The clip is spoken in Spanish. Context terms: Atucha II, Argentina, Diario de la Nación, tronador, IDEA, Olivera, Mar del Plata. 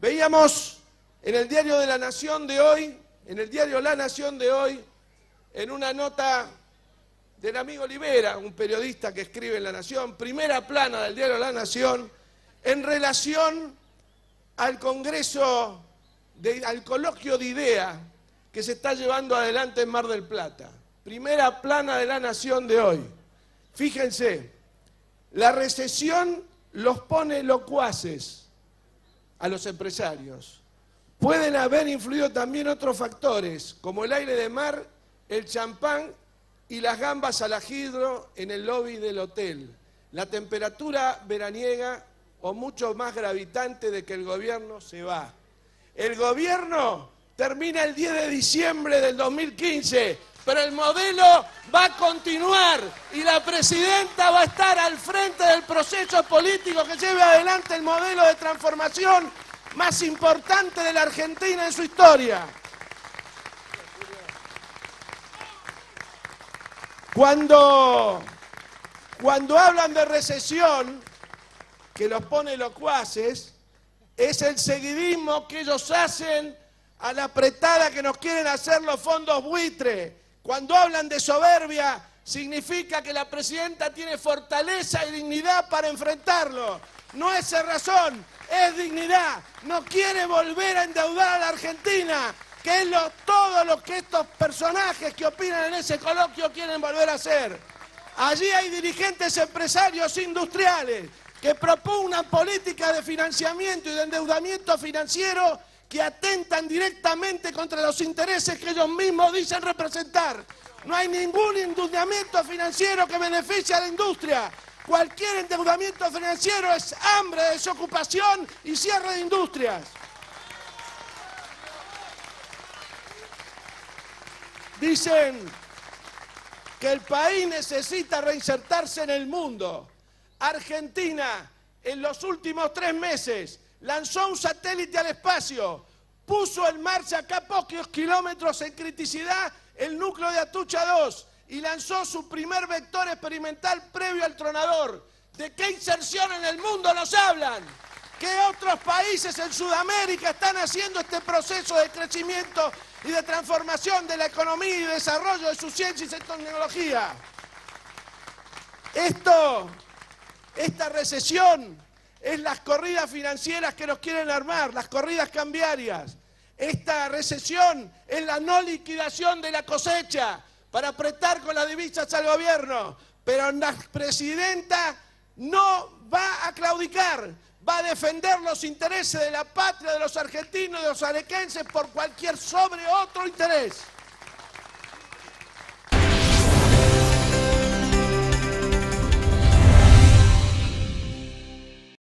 Veíamos en el Diario de la Nación de hoy, en el Diario La Nación de hoy, en una nota del amigo Olivera, un periodista que escribe en La Nación, primera plana del Diario La Nación, en relación al Congreso, al coloquio de IDEA que se está llevando adelante en Mar del Plata. Primera plana de La Nación de hoy. Fíjense, la recesión los pone locuaces a los empresarios. Pueden haber influido también otros factores, como el aire de mar, el champán y las gambas al ajillo en el lobby del hotel, la temperatura veraniega o mucho más gravitante de que el gobierno se va. El gobierno termina el 10 de diciembre del 2015, pero el modelo va a continuar y la presidenta va a estar al frente del proceso político que lleve adelante el modelo de transformación más importante de la Argentina en su historia. Cuando hablan de recesión, que los pone locuaces, es el seguidismo que ellos hacen a la apretada que nos quieren hacer los fondos buitre. Cuando hablan de soberbia, significa que la presidenta tiene fortaleza y dignidad para enfrentarlo. No es cerrazón, es dignidad. No quiere volver a endeudar a la Argentina, que es todo lo que estos personajes que opinan en ese coloquio quieren volver a hacer. Allí hay dirigentes empresarios industriales que propugnan políticas de financiamiento y de endeudamiento financiero que atentan directamente contra los intereses que ellos mismos dicen representar. No hay ningún endeudamiento financiero que beneficie a la industria. Cualquier endeudamiento financiero es hambre, desocupación y cierre de industrias. Dicen que el país necesita reinsertarse en el mundo. Argentina, en los últimos 3 meses, lanzó un satélite al espacio, puso en marcha acá pocos kilómetros en criticidad el núcleo de Atucha II y lanzó su primer vector experimental previo al tronador. ¿De qué inserción en el mundo nos hablan? ¿Qué otros países en Sudamérica están haciendo este proceso de crecimiento y de transformación de la economía y desarrollo de su ciencia y su tecnología? Esta recesión es las corridas financieras que nos quieren armar, las corridas cambiarias. Esta recesión es la no liquidación de la cosecha para apretar con las divisas al gobierno. Pero la presidenta no va a claudicar, va a defender los intereses de la patria, de los argentinos, de los arequenses por cualquier sobre otro interés.